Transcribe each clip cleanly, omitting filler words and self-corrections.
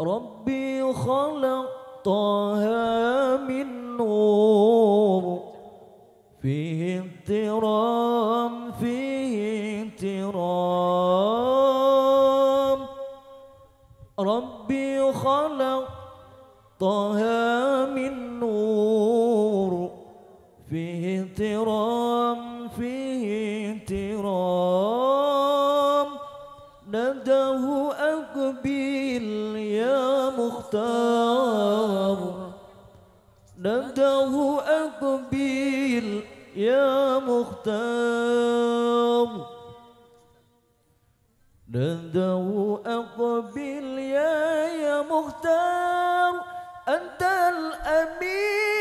ربي خلق طه من نور فيه احترام ربي خلق طه من نور فيه احترام ناداه أقبل يا مختار ناداه أقبل يا مختار ناداه أقبل يا مختار أنت الأمين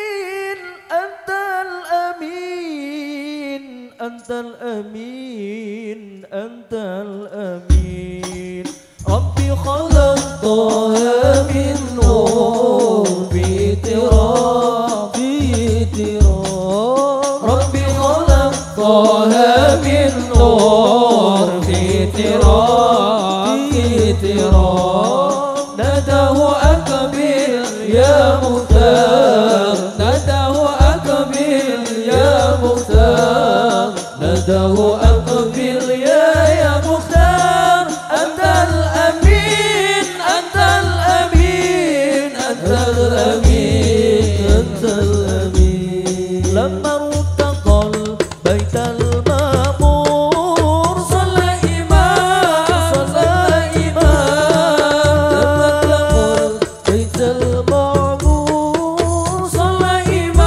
ربي خلق طه من نور في احترام ربي خلق طه من نور في احترام ناداه أقبل يا مختار ناداه أقبل يا مختار أنت الأمين لما ارتقى البيت المأمور صلى إمام لما ارتقى البيت المأمور صلى إمام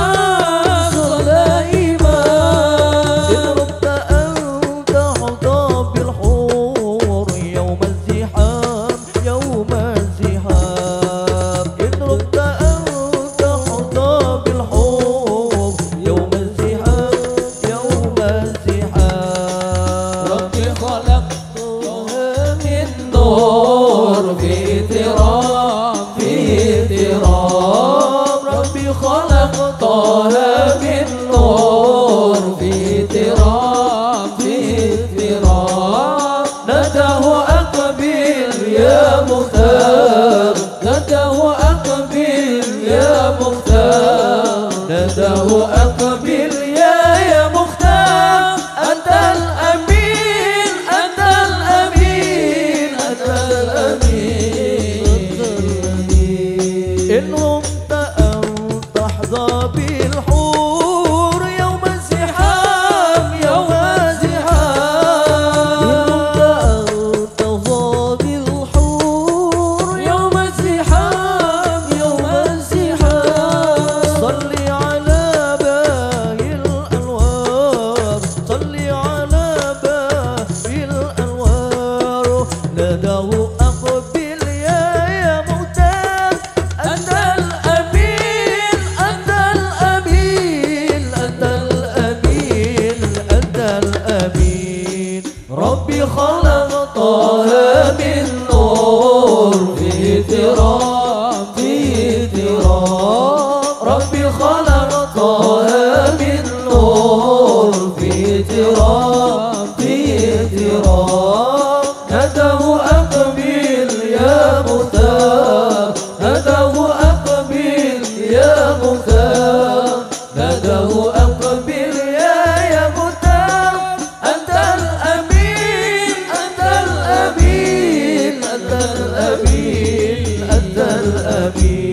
ربي خلق طه من نور في احترام ناداه أقبل يا مختار ناداه أقبل يا مختار أنت الأمين إنه ربي خلق طه من نور في احترام ربي خلق طه من نور في احترام ناداه أقبل يا مختار ناداه أقبل يا مختار أنت الأمين